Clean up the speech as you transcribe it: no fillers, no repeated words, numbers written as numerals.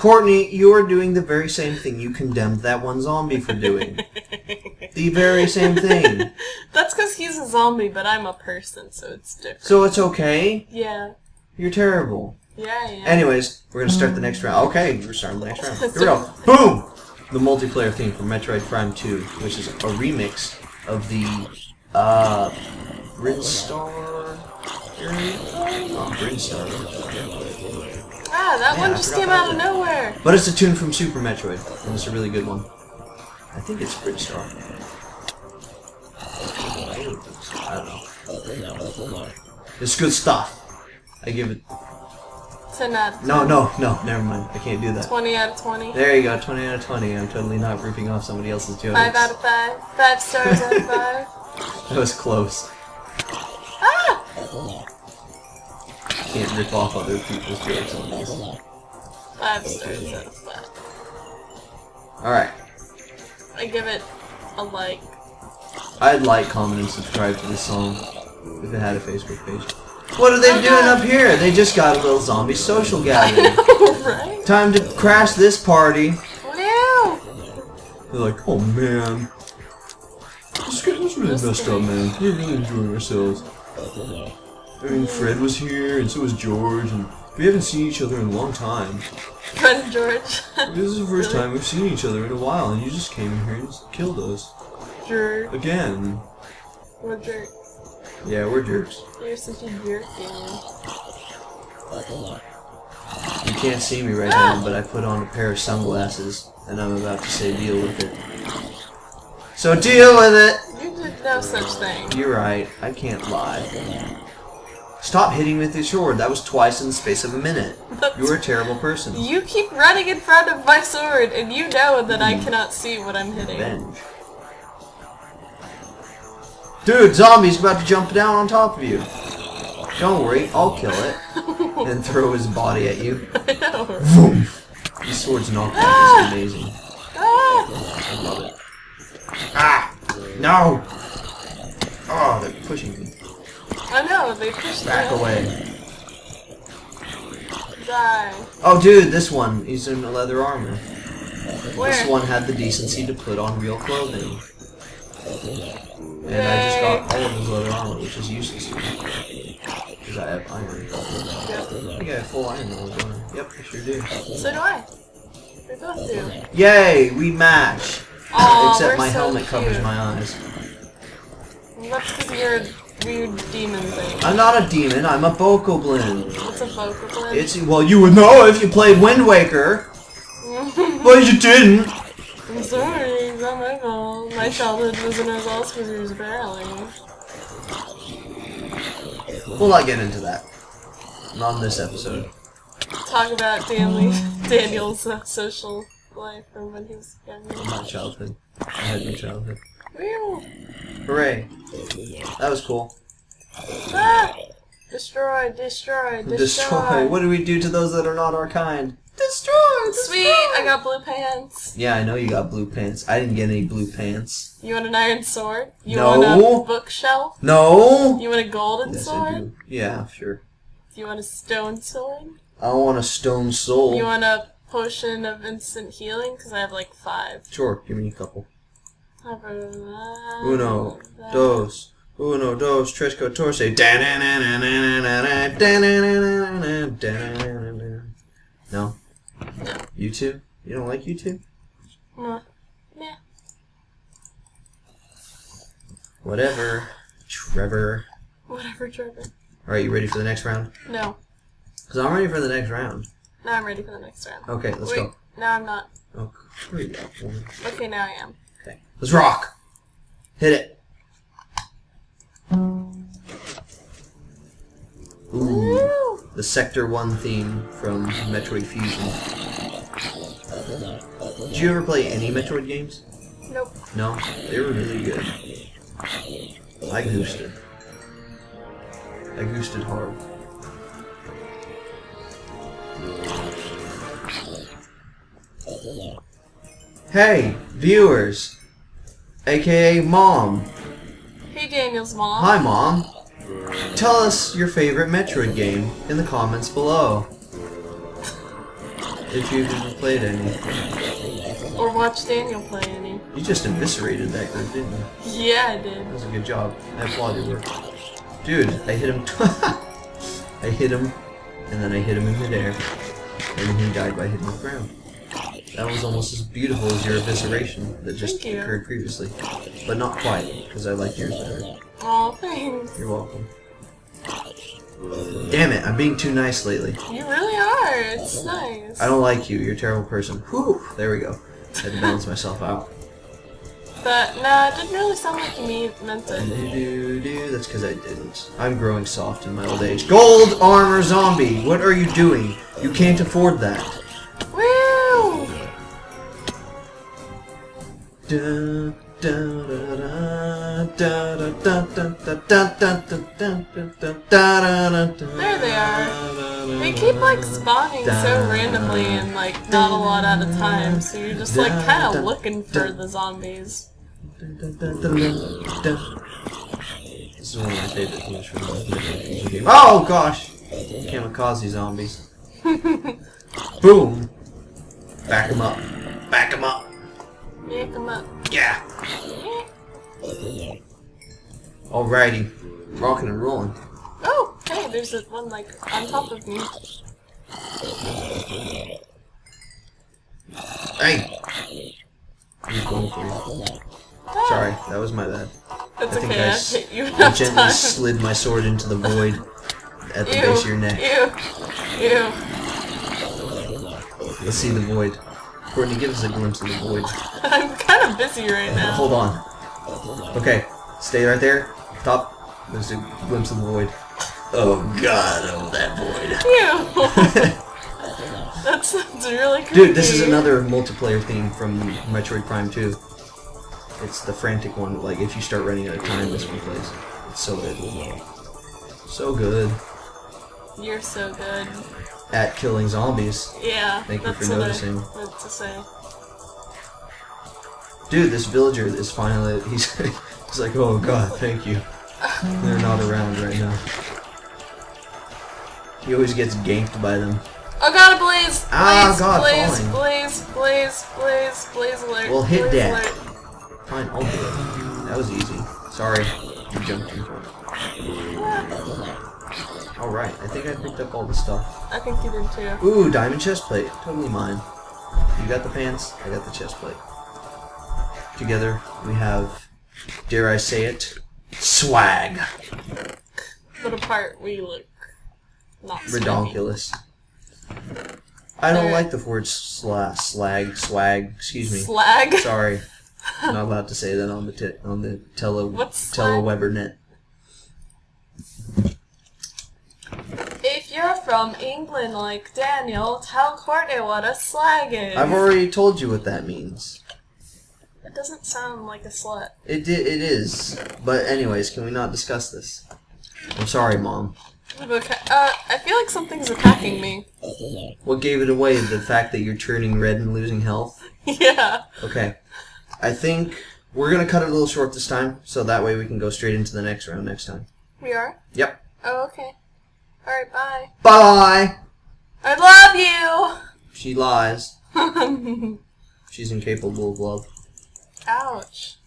Courtney, you are doing the very same thing you condemned that one zombie for doing. The very same thing. That's because he's a zombie, but I'm a person, so it's different. So it's okay? Yeah. You're terrible. Yeah, yeah. Anyways, we're going to start the next round. Okay, we're starting the next round. Here we go. Boom! The multiplayer theme from Metroid Prime 2, which is a remix of the, Brinstar... Oh, Brinstar. Ah, that one just came out of nowhere! But it's a tune from Super Metroid, and it's a really good one. I think it's Brinstar. I don't know. It's good stuff. I give it... It's an ad. No, never mind. I can't do that. 20 out of 20. There you go, 20 out of 20. I'm totally not ripping off somebody else's jokes. 5 out of 5. 5 stars out of 5. That was close. Ah! Can't rip off other people's jokes on this. 5 stars out of 5. Alright. I give it a like. I'd like, comment, and subscribe to this song if it had a Facebook page. What are they doing up here? They just got a little zombie social gathering. I know, right? Time to crash this party. No. They're like, oh man. This was really messed up, man. We're really enjoying ourselves. I mean, Fred was here, and so was George, and we haven't seen each other in a long time. Fred and George. This is the first time we've seen each other in a while, and you just came in here and killed us. Jerk. Again. We're jerks. Yeah, we're jerks. You're such a jerk, Daniel. You can't see me right now, but I put on a pair of sunglasses, and I'm about to say deal with it. So deal with it! You did no such thing. You're right. I can't lie. Stop hitting me with your sword. That was twice in the space of a minute. You're a terrible person. You keep running in front of my sword, and you know that I cannot see what I'm hitting. Revenge. Dude, zombie's about to jump down on top of you. Don't worry, I'll kill it. And throw his body at you. I know. Boom! These swords knocked out. It's amazing. I love it. Ah! No! Oh, they're pushing me. I know, they pushed me. Back away. Die. Oh, dude, this one. He's in a leather armor. Where? This one had the decency to put on real clothing. And I just got all of his leather armor, which is useless to me. Because I have iron. Yep. I think I have full iron on his armor. Yep, I sure do. So do I. We both do. Yay! We match! Aww, except my helmet covers my eyes. Well, that's because you're a weird demon thing. I'm not a demon, I'm a bokoblin. What's a bokoblin? It's, well, you would know if you played Wind Waker. But you didn't! I'm sorry. Not my fault. My childhood was in our loss because he was barreling. We'll not get into that. Not in this episode. Talk about Daniel's social life from when he was younger. My childhood. I had no childhood. Woo! Hooray. That was cool. Ah! Destroy, destroy, destroy. Destroy. What do we do to those that are not our kind? Destroy! Sweet! I got blue pants. Yeah, I know you got blue pants. I didn't get any blue pants. You want an iron sword? You want a bookshelf? No! You want a golden sword? I do. Yeah, sure. Do you want a stone sword? I want a stone soul. You want a potion of instant healing? Because I have like 5. Sure, give me a couple. Uno, dos. Uno, dos, tres, catorce. No? No. YouTube? You don't like YouTube? No. Nah. Whatever, Trevor. Whatever, Trevor. Alright, you ready for the next round? No. Because I'm ready for the next round. No, I'm ready for the next round. Okay, let's go. No, I'm not. Oh, hurry up, woman. Okay, now I am. Okay. Let's rock! Hit it! Ooh, the Sector 1 theme from Metroid Fusion. Did you ever play any Metroid games? Nope. No? They were really good. I goosed it. I goosed it hard. Hey, viewers! AKA Mom! Hey, Daniel's mom. Hi, Mom. Tell us your favorite Metroid game in the comments below. if you even played any. Or watched Daniel play any. You just eviscerated that group, didn't you? Yeah, I did. That was a good job. I applaud your work. Dude, I hit him. I hit him, and then I hit him in midair, and he died by hitting the ground. That was almost as beautiful as your evisceration that just occurred previously. But not quite, because I like yours better. Aw, thanks. You're welcome. Damn it, I'm being too nice lately. You really are, it's nice. I don't like you, you're a terrible person. Whew, there we go. I had to balance myself out. But, nah, it didn't really sound like you meant it. That's because I didn't. I'm growing soft in my old age. Gold armor zombie! What are you doing? You can't afford that. Woo! There they are. They keep like spawning so randomly and like not a lot at a time, so you're just like kind of looking for the zombies. This is one of my favorite things from the game. Oh gosh! Kamikaze zombies. Boom! Back 'em up. Back 'em up. Back 'em up. Yeah! Alrighty. Rocking and rolling. Oh! Hey, there's one like on top of me. Hey! I'm going for you. Oh. Sorry, that was my bad. That's okay, I hit you enough time. I gently slid my sword into the void at the base of your neck. Ew. Let's see the void. Courtney, give us a glimpse of the void. I'm kind of busy right now. Hold on. Okay, stay right there. Top. There's a glimpse of the void. Oh god, oh that void. Ew. That sounds really creepy. Dude, this is another multiplayer theme from Metroid Prime 2. It's the frantic one, like if you start running out of time, this one plays. It's so good. So good. You're so good. At killing zombies. Yeah, thank you for noticing. That's what I meant to say. Dude, this villager is finally, he's like, oh god, thank you. They're not around right now. He always gets ganked by them. Oh god, blaze! Blaze, blaze alert. Well, hit that. Fine, I'll do it. That was easy. Sorry, you jumped in for it. Yeah. Alright, I think I picked up all the stuff. I think you did too. Ooh, diamond chest plate. Totally mine. You got the pants, I got the chest plate. Together, we have, dare I say it, swag. But apart, we look not redonkulous. I don't like the word slag, excuse me. Slag? Sorry. I'm not allowed to say that on the telewebernet. If you're from England like Daniel, tell Courtney what a slag is. I've already told you what that means. It doesn't sound like a slut. It is. But anyways, can we not discuss this? I'm sorry, Mom. Okay. I feel like something's attacking me. What gave it away? The fact that you're turning red and losing health? Yeah. Okay. I think we're going to cut it a little short this time, so that way we can go straight into the next round next time. We are? Yep. Oh, okay. Alright, bye. Bye! I love you! She lies. She's incapable of love. Ouch.